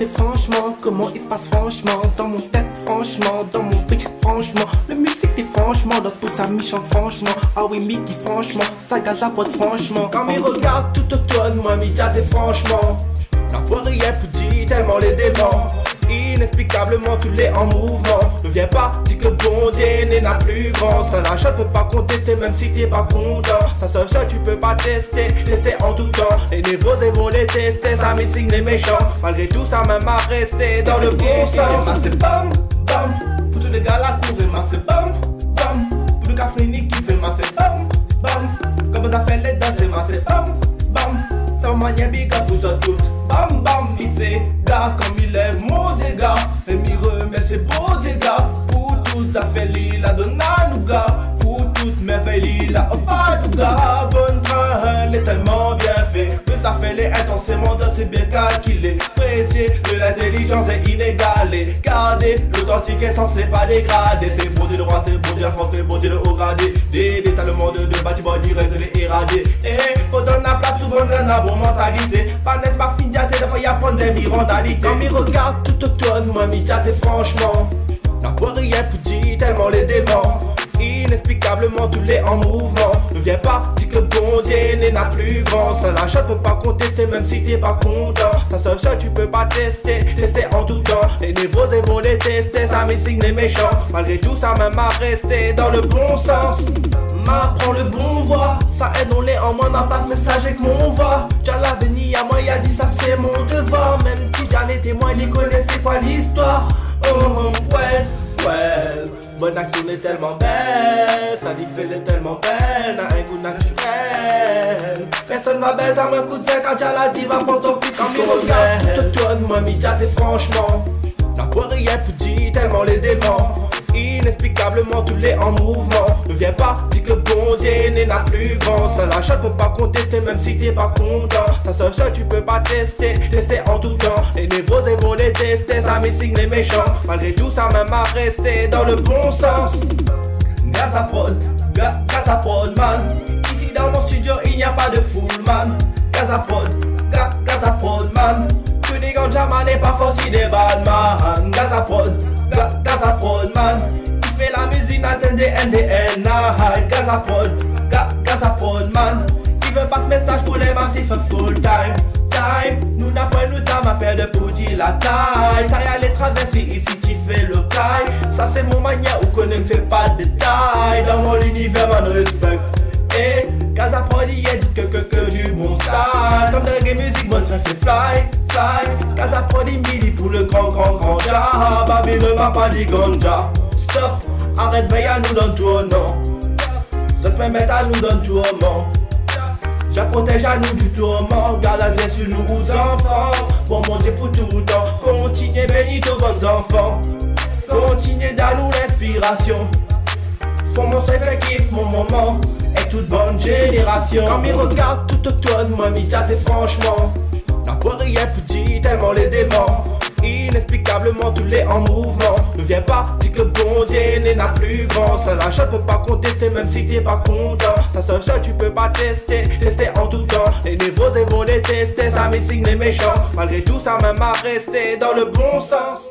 raconter franchement comment il se passe franchement dans mon tête, franchement dans mon fric, franchement le musique t'es franchement dans tout ça mi chante franchement. Ah oui Mickey franchement ça GaZaa-Prod franchement. Quand mes regards tout automne moi mi t'es franchement. La poirie est petite tellement les démons. Inexplicablement tout l'est en mouvement. Ne viens pas dis que bon Dieu n'est la plus grande. Ça la chatte peut pas contester même si t'es pas content. Ça se seul tu peux pas tester, tester en tout temps. Les névrosés vont les tester, ça me signe les méchants. Malgré tout ça même à rester dans le bon sens. Ma c'est bam bam pour tous les gars la courir. Ma c'est bam bam pour le cafrini qui fait. Ma c'est bam bam comme ça fait les danser. Ma c'est bam bam ça manie big up vous autres toutes. Bam bam c'est gars comme il lève mon dégât. Et m'y remet ses beaux dégâts. Pour toute sa félie la donanouga. Pour toutes mes félies la ofadouga. Bonne train elle est tellement bien faite que ça fait les intensément de c'est bien calculé. Précieux de l'intelligence est inégalée. Gardez l'authentique essence n'est pas dégradée. C'est bon Dieu le roi, c'est bon Dieu la France, c'est bon Dieu le haut gradé. Des détalements de bâtiments directs et les éradés. Et faut donner la place souvent dans la bonne mentalité. Pas n'est pas fini à tes fois y'a prendre des mirandalités. Quand m'y regarde tout automne, moi m'y t'es franchement. La poirie est petite tellement les démons. Inexplicablement tout l'est en mouvement. Ne viens pas dire que bon Dieu n'est la plus grande. Ça la chatte peut pas contester même si t'es pas content. Ça se seul tu peux pas tester, tester en tout temps. Les névrosés vont les tester, ça me signe les méchants. Malgré tout ça même à rester dans le bon sens. M'apprends le bon voie, ça aide on l'est en moi ma place messager que mon voix. T'as l'avenir à moi y'a dit ça c'est mon devoir. Même si t'as les témoins ils connaissaient pas l'histoire. Oh well, well. Bonne action est tellement belle, ça lui fait l'est tellement belle, n'a un goût naturel. Personne m'a baise à moins coup de 5 quand t'as la diva prendre ton fils. Quand m'y regarde, tout tourne, moi m'y t'es franchement. La poirie est petite, tellement les démons. Inexplicablement tout l'est en mouvement. Ne viens pas dire que bon Dieu n'est la plus grande. Ça la chatte peut pas contester même si t'es pas content. Ça se seul tu peux pas tester, tester en tout temps. Les névrosés vont les tester, ça me signe les méchants. Malgré tout ça même à rester dans le bon sens. GaZaa-Prod, GaZaa-Prod man. Ici dans mon studio il n'y a pas de fool man. GaZaa-Prod, GaZaa-Prod man. Que des gants jaman et parfois aussi des bad man. GaZaa-Prod, GaZaa-Prod man. Il fait la musique n'attendez NDN night. GaZaa-Prod, GaZaa-Prod man. Il veut pas ce message pour les massifs full time. Time, nous n'apprenons pas ma paire de poudis la taille. Taille à les traverser ici tu fais le taille. Ça c'est mon manière ou qu'on ne me fait pas de taille. Dans mon univers man respect. Et GaZaa-Prod il est dit que du bon style. Comme de reggae musique mon train fait fly. GaZaa-Prod midi pour le grand ja. Baby ne m'a pas dit ganja. Stop, arrête veille à nous donne tout au nom. Se permettre à nous donne tout au monde. Je protège à nous du tourment. Garde la sur nous aux enfants. Bon mon Dieu pour tout le temps. Continuez bénis aux bons enfants. Continuez d'aller l'inspiration. Font mon fait kiff mon moment. Et toute bonne génération. Quand m'y regarde tout automne moi m'y t'es franchement. La poirie est petite, tellement les démons. Inexplicablement tout l'est en mouvement. Ne viens pas dire que bon Dieu n'est la plus grande. Ça la chatte peut pas contester même si t'es pas content. Ça se seul tu peux pas tester, tester en tout temps. Les névrosés vont les tester, ça me signe les méchants. Malgré tout ça même à rester dans le bon sens.